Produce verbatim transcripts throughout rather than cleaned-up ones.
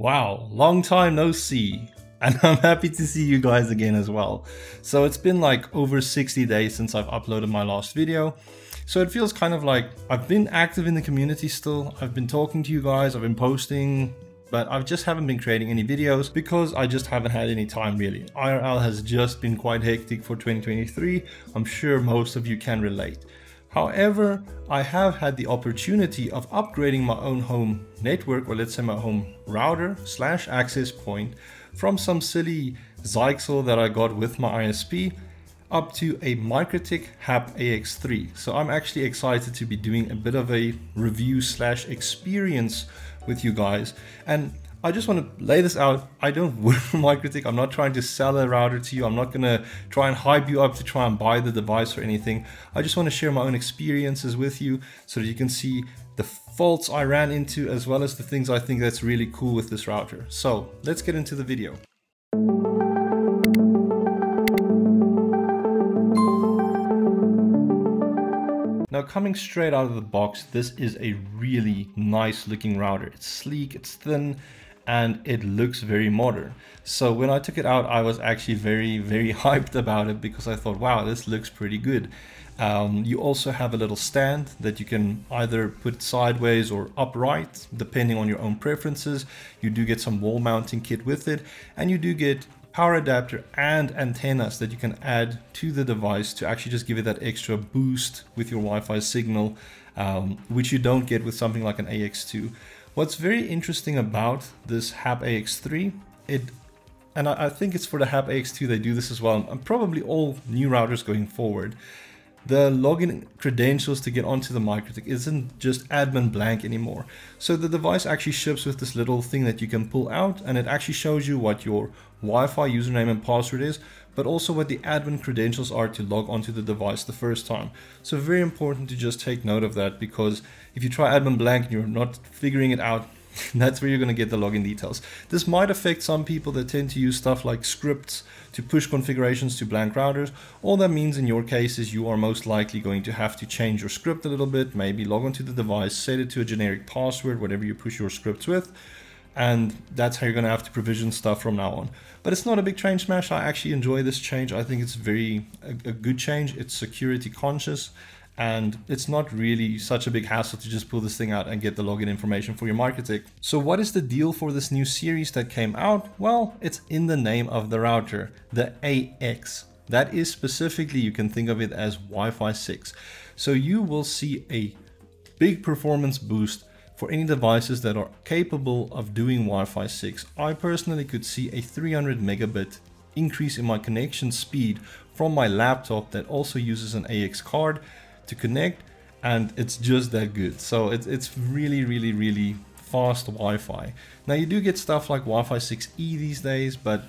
Wow, long time no see, and I'm happy to see you guys again as well. So it's been like over sixty days since I've uploaded my last video, so it feels kind of like I've been active in the community still. I've been talking to you guys, I've been posting, but I just haven't been creating any videos because I just haven't had any time really. I R L has just been quite hectic for twenty twenty-three, I'm sure most of you can relate. However, I have had the opportunity of upgrading my own home network, or let's say my home router slash access point, from some silly Zyxel that I got with my I S P up to a MikroTik hAP A X three. So I'm actually excited to be doing a bit of a review slash experience with you guys. And I just want to lay this out. I don't work for MikroTik. I'm not trying to sell a router to you. I'm not going to try and hype you up to try and buy the device or anything. I just want to share my own experiences with you so that you can see the faults I ran into as well as the things I think that's really cool with this router. So let's get into the video. Now, coming straight out of the box, this is a really nice looking router. It's sleek, it's thin, and it looks very modern. So when I took it out, I was actually very, very hyped about it because I thought, wow, this looks pretty good. Um, you also have a little stand that you can either put sideways or upright, depending on your own preferences. You do get some wall mounting kit with it, and you do get power adapter and antennas that you can add to the device to actually just give it that extra boost with your Wi-Fi signal, um, which you don't get with something like an A X two. What's very interesting about this hAP A X three, it, and I, I think it's for the hAP A X two they do this as well, and probably all new routers going forward, the login credentials to get onto the MikroTik isn't just admin blank anymore. So the device actually ships with this little thing that you can pull out, and it actually shows you what your Wi-Fi username and password is, but also what the admin credentials are to log onto the device the first time. So very important to just take note of that, because if you try admin blank and you're not figuring it out, that's where you're going to get the login details. This might affect some people that tend to use stuff like scripts to push configurations to blank routers. All that means in your case is you are most likely going to have to change your script a little bit, maybe log onto the device, set it to a generic password, whatever you push your scripts with, and that's how you're going to have to provision stuff from now on. But it's not a big change, Smash. I actually enjoy this change. I think it's very a, a good change. It's security conscious, and it's not really such a big hassle to just pull this thing out and get the login information for your MikroTik. So what is the deal for this new series that came out? Well, it's in the name of the router, the A X. That is specifically, you can think of it as Wi-Fi six. So you will see a big performance boost for any devices that are capable of doing Wi-Fi six. I personally could see a three hundred megabit increase in my connection speed from my laptop that also uses an A X card to connect, and it's just that good. So it's, it's really, really, really fast Wi-Fi. Now you do get stuff like Wi-Fi six E these days, but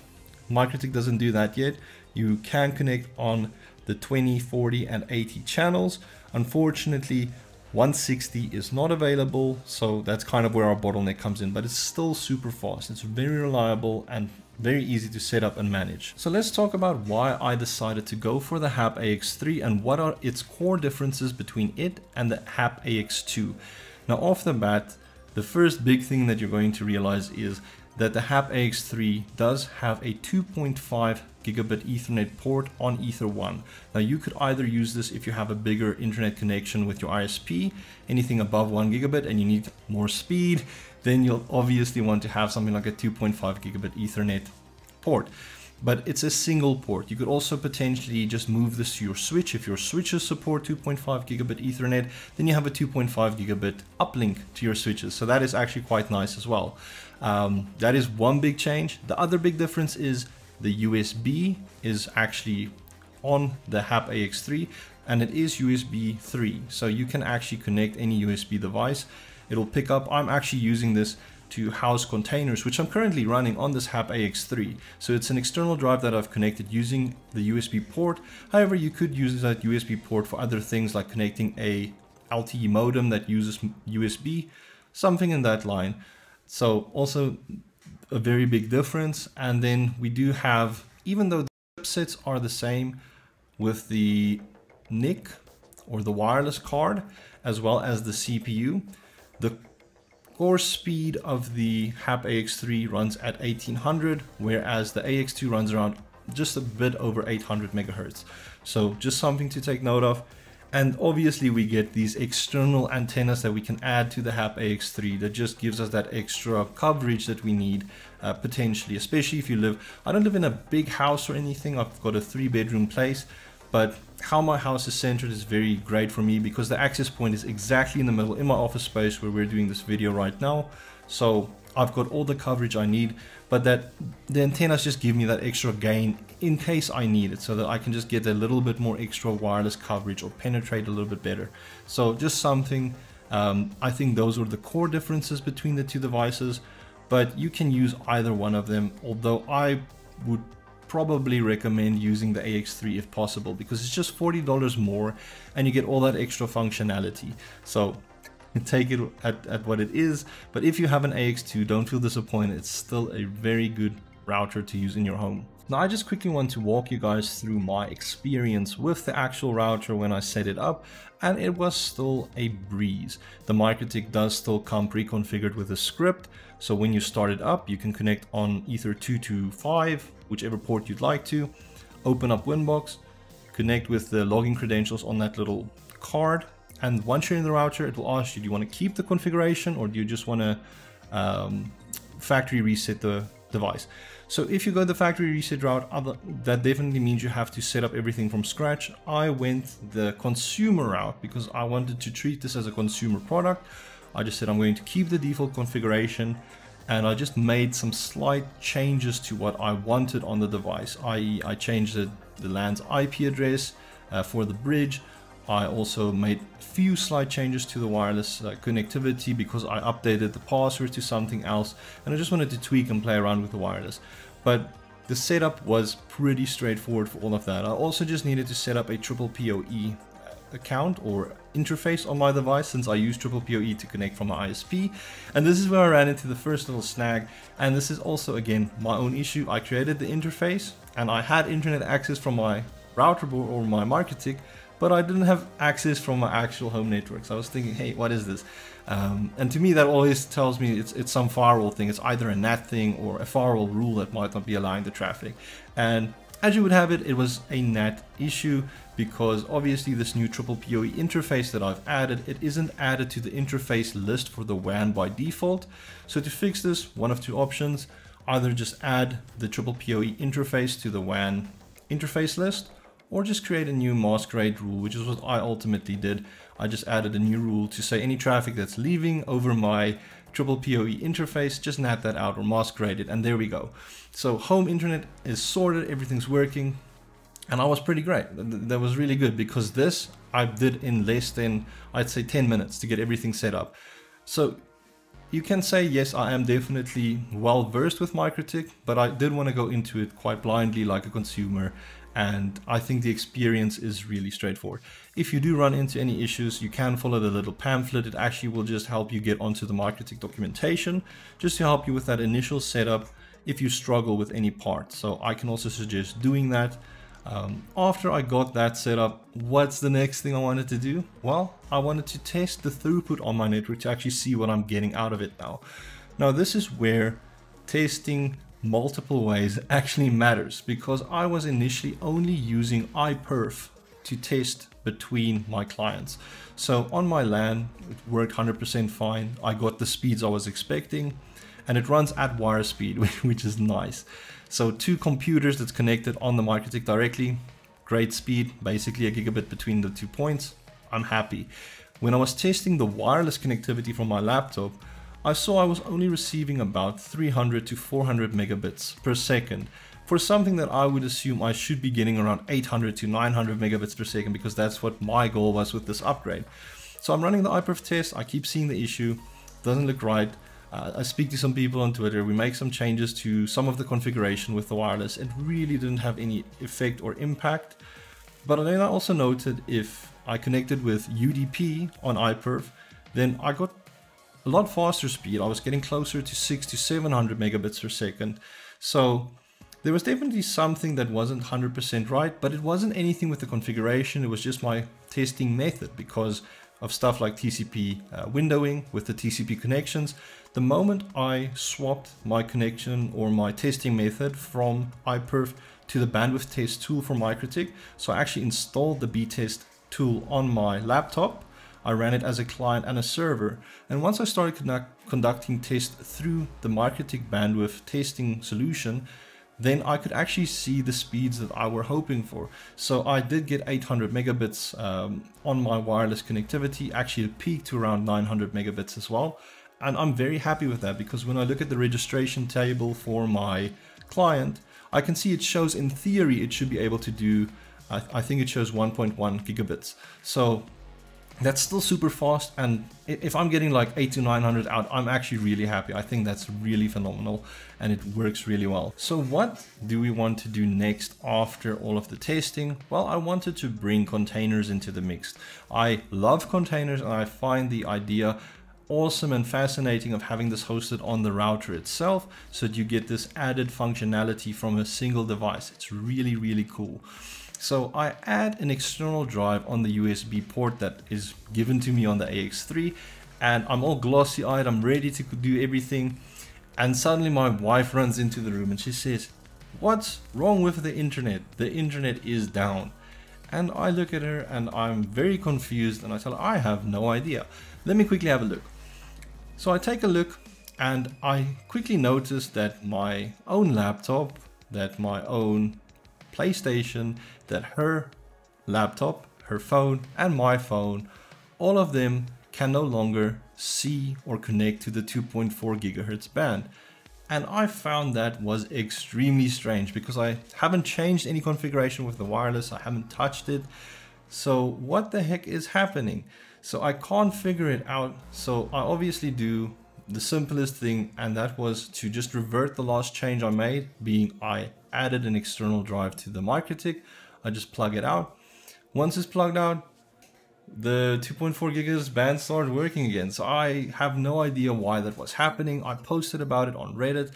MikroTik doesn't do that yet. You can connect on the twenty, forty and eighty channels. Unfortunately, one sixty is not available, so that's kind of where our bottleneck comes in, but it's still super fast. It's very reliable and very easy to set up and manage. So let's talk about why I decided to go for the hAP A X three and what are its core differences between it and the hAP A X two. Now off the bat, the first big thing that you're going to realize is that the hAP A X three does have a two point five gigabit Ethernet port on Ether one. Now you could either use this if you have a bigger internet connection with your I S P, anything above one gigabit and you need more speed, then you'll obviously want to have something like a two point five gigabit Ethernet port. But it's a single port. You could also potentially just move this to your switch. If your switches support two point five gigabit Ethernet, then you have a two point five gigabit uplink to your switches. So that is actually quite nice as well. Um, that is one big change. The other big difference is the U S B is actually on the hAP A X three, and it is U S B three. So you can actually connect any U S B device. It'll pick up. I'm actually using this to house containers, which I'm currently running on this hAP A X three. So it's an external drive that I've connected using the U S B port. However, you could use that U S B port for other things like connecting a L T E modem that uses U S B, something in that line. So also a very big difference. And then we do have, even though the chipsets are the same with the N I C or the wireless card, as well as the C P U, the core speed of the hAP A X three runs at eighteen hundred, whereas the A X two runs around just a bit over eight hundred megahertz. So just something to take note of. And obviously we get these external antennas that we can add to the hAP A X three that just gives us that extra coverage that we need, uh, potentially, especially if you live, I don't live in a big house or anything. I've got a three bedroom place, but how my house is centered is very great for me because the access point is exactly in the middle in my office space where we're doing this video right now. So I've got all the coverage I need, but that the antennas just give me that extra gain in case I need it, so that I can just get a little bit more extra wireless coverage or penetrate a little bit better. So just something, um, I think those are the core differences between the two devices, but you can use either one of them, although I would probably recommend using the A X three if possible, because it's just forty dollars more and you get all that extra functionality. So take it at, at what it is, but if you have an A X two, don't feel disappointed. It's still a very good router to use in your home. Now I just quickly want to walk you guys through my experience with the actual router when I set it up, and it was still a breeze. The MikroTik does still come pre-configured with a script, so when you start it up, you can connect on Ether two to five, whichever port you'd like to, open up Winbox, connect with the login credentials on that little card, and once you're in the router, it will ask you, do you want to keep the configuration or do you just want to um, factory reset the device? So if you go the factory reset route, other, that definitely means you have to set up everything from scratch. I went the consumer route because I wanted to treat this as a consumer product. I just said I'm going to keep the default configuration, and I just made some slight changes to what I wanted on the device, that is I changed the, the LAN's I P address uh, for the bridge. I also made a few slight changes to the wireless uh, connectivity because I updated the password to something else, and I just wanted to tweak and play around with the wireless. But the setup was pretty straightforward for all of that. I also just needed to set up a PPPoE account or interface on my device, since I use PPPoE to connect from my I S P. And this is where I ran into the first little snag, and this is also again my own issue. I created the interface and I had internet access from my router or my MikroTik, but I didn't have access from my actual home network. So I was thinking, hey, what is this? Um, and to me, that always tells me it's, it's some firewall thing. It's either a NAT thing or a firewall rule that might not be allowing the traffic. And as you would have it, it was a NAT issue, because obviously this new PPPoE interface that I've added, it isn't added to the interface list for the W A N by default. So to fix this, one of two options, either just add the PPPoE interface to the W A N interface list, or just create a new masquerade rule, which is what I ultimately did. I just added a new rule to say any traffic that's leaving over my PPPoE interface, just NAT that out or masquerade it, and there we go. So home internet is sorted, everything's working, and I was pretty great. That was really good, because this I did in less than, I'd say, ten minutes to get everything set up. So you can say, yes, I am definitely well versed with MikroTik, but I did want to go into it quite blindly like a consumer. And I think the experience is really straightforward. If you do run into any issues, you can follow the little pamphlet. It actually will just help you get onto the MikroTik documentation, just to help you with that initial setup if you struggle with any part. So I can also suggest doing that. Um, after I got that set up, what's the next thing I wanted to do? Well, I wanted to test the throughput on my network to actually see what I'm getting out of it now. Now, this is where testing multiple ways actually matters, because I was initially only using iperf to test between my clients. So on my LAN, it worked one hundred percent fine. I got the speeds I was expecting, and it runs at wire speed, which is nice. So two computers that's connected on the MikroTik directly, great speed, basically a gigabit between the two points. I'm happy. When I was testing the wireless connectivity from my laptop, I saw I was only receiving about three hundred to four hundred megabits per second for something that I would assume I should be getting around eight hundred to nine hundred megabits per second, because that's what my goal was with this upgrade. So I'm running the iperf test. I keep seeing the issue. Doesn't look right. Uh, I speak to some people on Twitter. We make some changes to some of the configuration with the wireless. It really didn't have any effect or impact. But then I also noted if I connected with U D P on iperf, then I got a lot faster speed. I was getting closer to six to seven hundred megabits per second. So there was definitely something that wasn't one hundred percent right, but it wasn't anything with the configuration. It was just my testing method, because of stuff like T C P uh, windowing with the T C P connections. The moment I swapped my connection or my testing method from iperf to the bandwidth test tool for MikroTik, so I actually installed the B-test tool on my laptop. I ran it as a client and a server. And once I started conduct conducting tests through the MikroTik bandwidth testing solution, then I could actually see the speeds that I were hoping for. So I did get eight hundred megabits um, on my wireless connectivity, actually it peaked to around nine hundred megabits as well. And I'm very happy with that, because when I look at the registration table for my client, I can see it shows in theory it should be able to do, I, th I think it shows one point one gigabits. So that's still super fast, and if I'm getting like eight to nine hundred out, I'm actually really happy. I think that's really phenomenal and it works really well. So what do we want to do next after all of the testing? Well, I wanted to bring containers into the mix. I love containers and I find the idea awesome and fascinating of having this hosted on the router itself, so that you get this added functionality from a single device. It's really, really cool. So I add an external drive on the U S B port that is given to me on the A X three, and I'm all glossy-eyed, I'm ready to do everything, and suddenly my wife runs into the room and she says, "What's wrong with the internet? The internet is down." And I look at her and I'm very confused and I tell her, "I have no idea. Let me quickly have a look." So I take a look and I quickly notice that my own laptop, that my own PlayStation, that her laptop, her phone, and my phone, all of them can no longer see or connect to the two point four gigahertz band. And I found that was extremely strange, because I haven't changed any configuration with the wireless, I haven't touched it. So what the heck is happening? So I can't figure it out. So I obviously do the simplest thing, and that was to just revert the last change I made, being I added an external drive to the MikroTik. I just plug it out. Once it's plugged out, the two point four gigahertz band started working again. So I have no idea why that was happening. I posted about it on Reddit.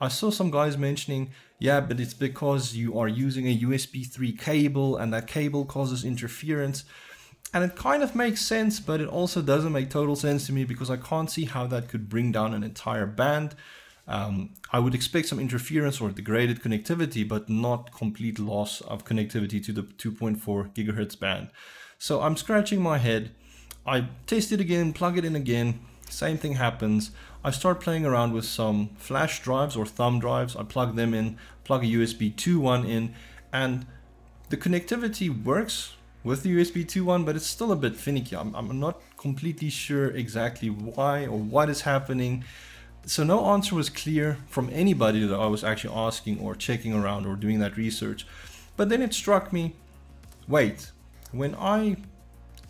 I saw some guys mentioning, yeah, but it's because you are using a U S B three cable and that cable causes interference. And it kind of makes sense, but it also doesn't make total sense to me, because I can't see how that could bring down an entire band. Um, I would expect some interference or degraded connectivity, but not complete loss of connectivity to the two point four gigahertz band. So I'm scratching my head. I test it again, plug it in again. Same thing happens. I start playing around with some flash drives or thumb drives. I plug them in, plug a U S B two one in, and the connectivity works with the U S B two one, but it's still a bit finicky. I'm, I'm not completely sure exactly why or what is happening. So no answer was clear from anybody that I was actually asking or checking around or doing that research. But then it struck me, wait, when I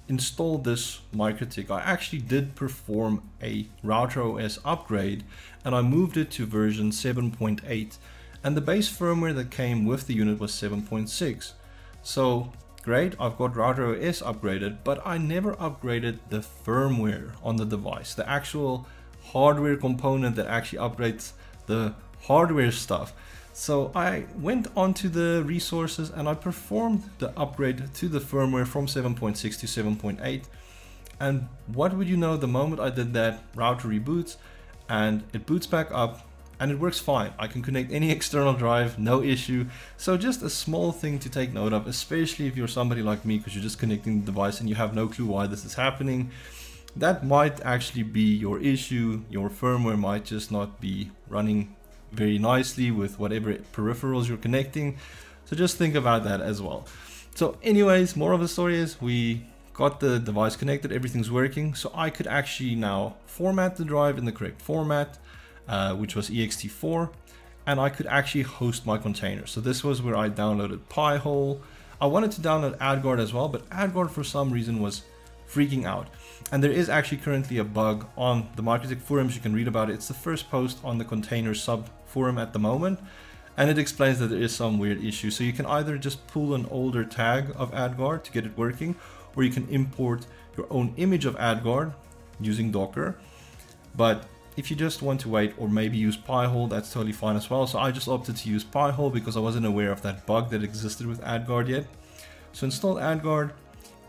installed this MikroTik, I actually did perform a router O S upgrade, and I moved it to version seven point eight. And the base firmware that came with the unit was seven point six. So great, I've got router O S upgraded, but I never upgraded the firmware on the device, the actual hardware component that actually upgrades the hardware stuff. So I went onto the resources and I performed the upgrade to the firmware from seven point six to seven point eight. And what would you know, the moment I did that, router reboots and it boots back up and it works fine. I can connect any external drive, no issue. So just a small thing to take note of, especially if you're somebody like me, because you're just connecting the device and you have no clue why this is happening. That might actually be your issue. Your firmware might just not be running very nicely with whatever peripherals you're connecting. So just think about that as well. So anyways, more of the story is we got the device connected, everything's working. So I could actually now format the drive in the correct format, uh, which was E X T four, and I could actually host my container. So this was where I downloaded Pi-hole. I wanted to download AdGuard as well, but AdGuard for some reason was freaking out. And there is actually currently a bug on the MikroTik forums. You can read about it. It's the first post on the container sub forum at the moment. And it explains that there is some weird issue. So you can either just pull an older tag of AdGuard to get it working, or you can import your own image of AdGuard using Docker. But if you just want to wait, or maybe use Pi-hole, that's totally fine as well. So I just opted to use Pi-hole because I wasn't aware of that bug that existed with AdGuard yet. So install AdGuard.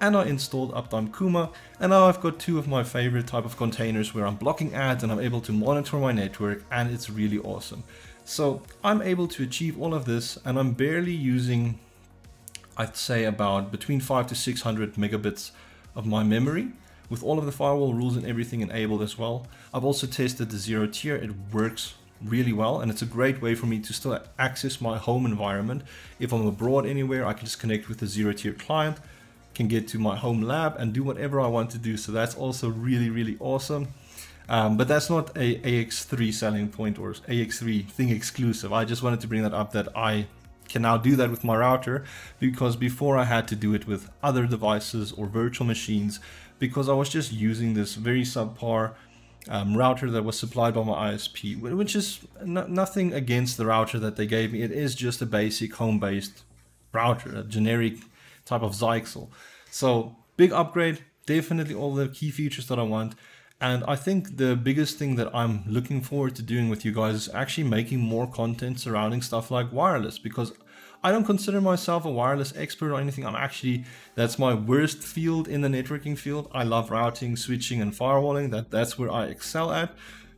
and I installed Uptime Kuma, and now I've got two of my favorite type of containers where I'm blocking ads and I'm able to monitor my network, and it's really awesome. So I'm able to achieve all of this, and I'm barely using, I'd say, about between five to six hundred megabits of my memory, with all of the firewall rules and everything enabled as well. I've also tested the Zero Tier. It works really well, and it's a great way for me to still access my home environment. If I'm abroad anywhere, I can just connect with the Zero Tier client, can get to my home lab and do whatever I want to do. So that's also really, really awesome. Um, but that's not a A X three selling point or A X three thing exclusive. I just wanted to bring that up, that I can now do that with my router, because before I had to do it with other devices or virtual machines, because I was just using this very subpar um, router that was supplied by my I S P, which is nothing against the router that they gave me. It is just a basic home-based router, a generic type of Zyxel. So big upgrade, definitely all the key features that I want. And I think the biggest thing that I'm looking forward to doing with you guys is actually making more content surrounding stuff like wireless, because I don't consider myself a wireless expert or anything. I'm actually, that's my worst field in the networking field. I love routing, switching and firewalling. That, that's where I excel at.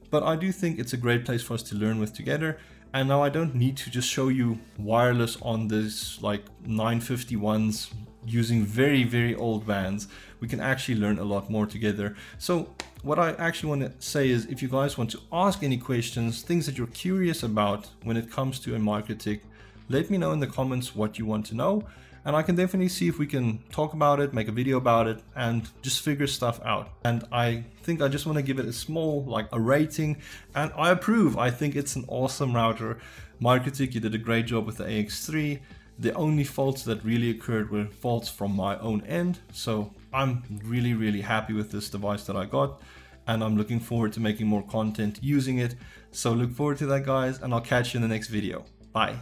But I do think it's a great place for us to learn with together. And now I don't need to just show you wireless on this like nine fifty-ones using very, very old bands. We can actually learn a lot more together. So what I actually want to say is, if you guys want to ask any questions, things that you're curious about when it comes to a MikroTik, let me know in the comments what you want to know, and I can definitely see if we can talk about it, make a video about it, and just figure stuff out. And I think I just want to give it a small, like a rating, and I approve. I think it's an awesome router. MikroTik, you did a great job with the A X three. The only faults that really occurred were faults from my own end. So I'm really, really happy with this device that I got, and I'm looking forward to making more content using it. So look forward to that, guys, and I'll catch you in the next video. Bye.